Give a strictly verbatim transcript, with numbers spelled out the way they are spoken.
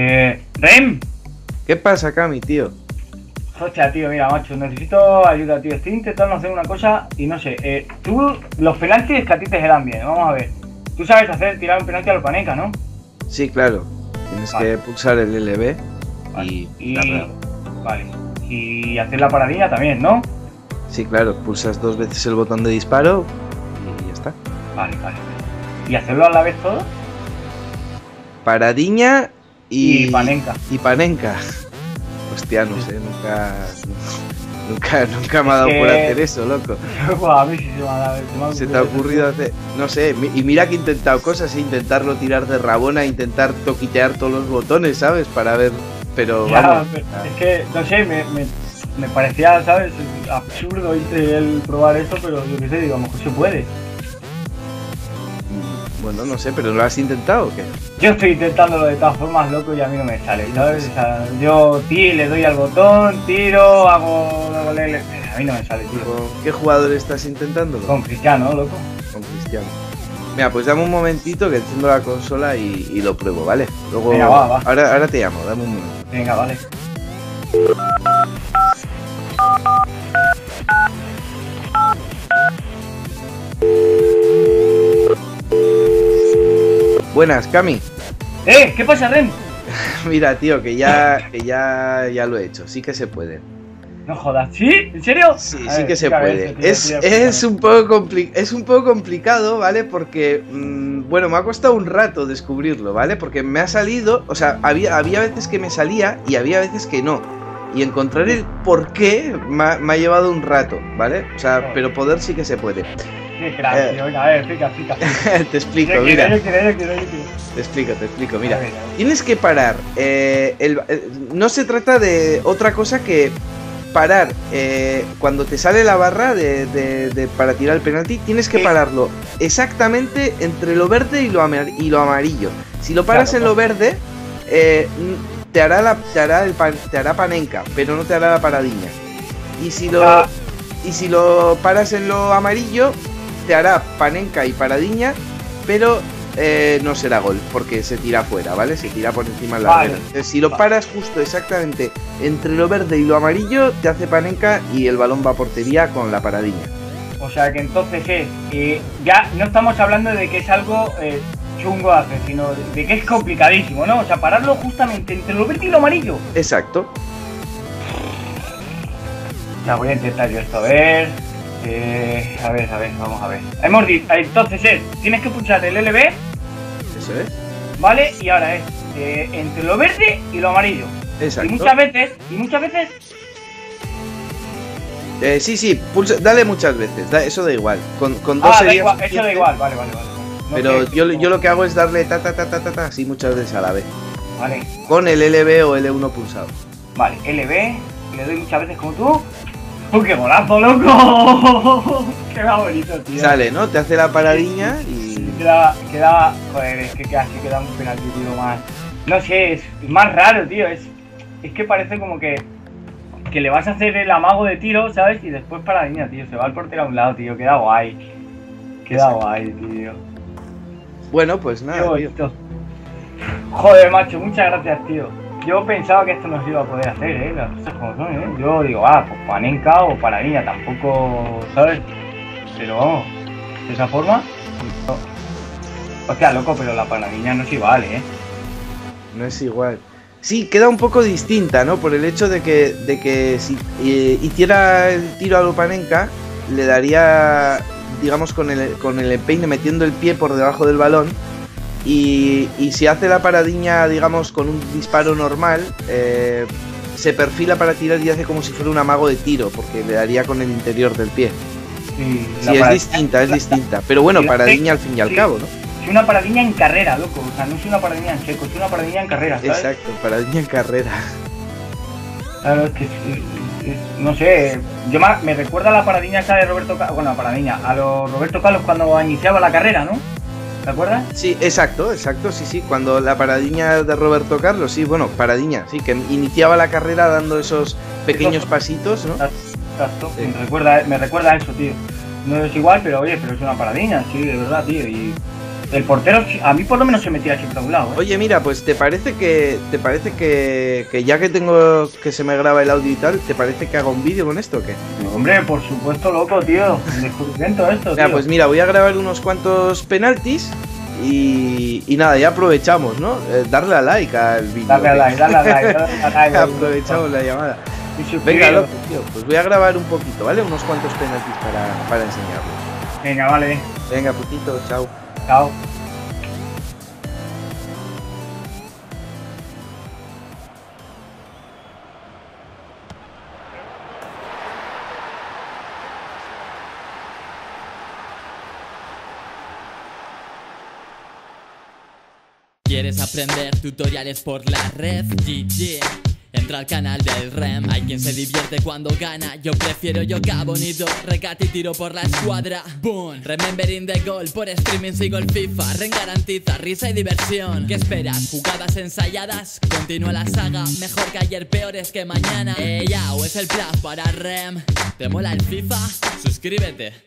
Eh, Rem. ¿Qué pasa acá, mi tío? Hostia, tío, mira, macho, necesito ayuda, tío. Estoy intentando hacer una cosa y no sé. Eh, tú, los penaltis que a ti te serán bien, vamos a ver. Tú sabes hacer tirar un penalti a la Panenka, ¿no? Sí, claro. Tienes vale. que pulsar el L B vale. y... y... Vale. Y hacer la paradinha también, ¿no? Sí, claro. Pulsas dos veces el botón de disparo y ya está. Vale, vale. ¿Y hacerlo a la vez todo? Paradinha y... y Panenka. Y Panenka. Hostia, no sé, nunca, nunca, nunca me ha dado eh, por hacer eso, loco. A mí sí se me ha dado. Se, me ha se te ha ocurrido hacer, no sé, y mira que he intentado cosas, intentarlo tirar de rabona, intentar toquitear todos los botones, ¿sabes? Para ver, pero ya, vamos. Pero es que, no sé, me, me, me parecía, ¿sabes? Absurdo el probar esto, pero yo qué sé, digo, a lo mejor se puede. Bueno, no sé, pero ¿lo has intentado o qué? Yo estoy intentándolo de todas formas, loco, y a mí no me sale, ¿sabes? O sea, yo tí, le doy al botón, tiro, hago... A mí no me sale, tío. ¿Qué jugador estás intentando? Con Cristiano, loco. Con Cristiano. Mira, pues dame un momentito que enciendo la consola y, y lo pruebo, ¿vale? Luego... Venga, va, va. Ahora, ahora te llamo, dame un momento. Venga, vale. Buenas, Cami. ¡Eh! ¿Qué pasa, Ren? Mira, tío, que ya que ya, ya lo he hecho. Sí que se puede. No jodas. ¿Sí? ¿En serio? Sí, a sí ver, que se puede. Eso, tío, es, tío, es, tío. Un poco es un poco complicado, ¿vale? Porque, mmm, bueno, me ha costado un rato descubrirlo, ¿vale? Porque me ha salido, o sea, había, había veces que me salía y había veces que no. Y encontrar el por qué me ha, me ha llevado un rato, ¿vale? O sea, pero poder sí que se puede. Qué crack, eh. tío. Venga, a ver, explica, explica. Te explico, yo, mira. Yo, yo, yo, yo, yo, yo, yo. Te explico, te explico, mira. A ver, a ver. Tienes que parar. Eh, el, eh, no se trata de otra cosa que parar. Eh, cuando te sale la barra de, de, de, para tirar el penalti, tienes que ¿Qué? pararlo exactamente entre lo verde y lo, amar y lo amarillo. Si lo paras claro, en claro. lo verde, eh, te hará la, te hará el pan, te hará Panenka, pero no te hará la paradinha. Y si lo, ah. y si lo paras en lo amarillo, te hará Panenka y paradinha, pero eh, no será gol, porque se tira fuera, ¿vale? Se tira por encima de la barrera. Vale. Si lo vale. paras justo exactamente entre lo verde y lo amarillo, te hace Panenka y el balón va a portería con la paradinha. O sea que entonces es, eh, ya no estamos hablando de que es algo eh, chungo de hacer, sino de que es complicadísimo, ¿no? O sea, pararlo justamente entre lo verde y lo amarillo. Exacto. Ya voy a intentar yo esto, a ver... Eh, a ver, a ver, vamos a ver. Hemos dicho, entonces es, tienes que pulsar el L B. Eso es. Vale, y ahora es eh, entre lo verde y lo amarillo. Exacto. Y muchas veces, y muchas veces. Eh, sí, sí, pulsa, dale muchas veces, da, eso da igual. Con, con dos ah, sería da igual, eso da igual, vale, vale, vale. No Pero yo, yo lo que hago es darle ta, ta, ta, ta, ta, ta, así muchas veces a la vez. Vale. Con el L B o L uno pulsado. Vale, L B, le doy muchas veces como tú. ¡Oh, qué golazo, loco! ¡Qué más bonito, tío! Sale, ¿no? Te hace la paradinha y... Queda... queda joder, es que casi queda un penalti, tío, más... No sé, es más raro, tío. Es, es que parece como que... Que le vas a hacer el amago de tiro, ¿sabes? Y después paradinha, tío. Se va el portero a un lado, tío. Queda guay. Queda Exacto. guay, tío. Bueno, pues nada, tío. Joder, macho. Muchas gracias, tío. Yo pensaba que esto no se iba a poder hacer, ¿eh? Las cosas como son, ¿eh? Yo digo, ah, pues Panenka o paradinha, tampoco, ¿sabes? Pero vamos, de esa forma... No. Hostia, loco, pero la paradinha no es igual, ¿eh? No es igual. Sí, queda un poco distinta, ¿no? Por el hecho de que, de que si eh, hiciera el tiro a lo Panenka, le daría, digamos, con el, con el empeine metiendo el pie por debajo del balón. Y, y si hace la paradinha, digamos, con un disparo normal, eh, se perfila para tirar y hace como si fuera un amago de tiro, porque le daría con el interior del pie. Sí, sí es distinta, es distinta. Pero bueno, paradinha al fin y al cabo, ¿no? Es una paradinha en carrera, loco. O sea, no es una paradinha en seco, es una paradinha en carrera, ¿sabes? Exacto, paradinha en carrera. Claro, es que... No sé, yo me recuerda a la paradinha esa de Roberto Carlos... Bueno, la paradinha, a los Roberto Carlos cuando iniciaba la carrera, ¿no? ¿Te acuerdas? Sí, exacto, exacto, sí, sí, cuando la paradinha de Roberto Carlos, sí, bueno, paradinha, sí, que iniciaba la carrera dando esos pequeños pasitos, ¿no? Exacto, sí. me, recuerda, me recuerda a eso, tío. no es igual, pero oye, pero es una paradinha, sí, de verdad, tío. Y el portero, a mí por lo menos se metía siempre a un lado, ¿eh? Oye, mira, pues te parece que, te parece que, que ya que tengo, que se me graba el audio y tal, ¿te parece que haga un vídeo con esto o qué? Hombre, por supuesto, loco, tío, descubrimiento esto, tío. Ya, pues mira, voy a grabar unos cuantos penaltis. Y, y nada, ya aprovechamos, ¿no? Eh, darle a like al vídeo. Dale a like, dale a like, dale a like. Aprovechamos la llamada. Venga, loco, tío, pues voy a grabar un poquito, ¿vale? Unos cuantos penaltis para, para enseñarlos. Venga, vale. Venga, putito, chao. Chao. ¿Quieres aprender tutoriales por la red? G G, entra al canal del R E M. Hay quien se divierte cuando gana. Yo prefiero yoga bonito, recate y tiro por la escuadra. Boom, remembering the goal. Por streaming sigo el FIFA. R E M garantiza risa y diversión. ¿Qué esperas? ¿Jugadas ensayadas? Continúa la saga, mejor que ayer, peor es que mañana. Ella o es el plan para R E M. ¿Te mola el FIFA? Suscríbete.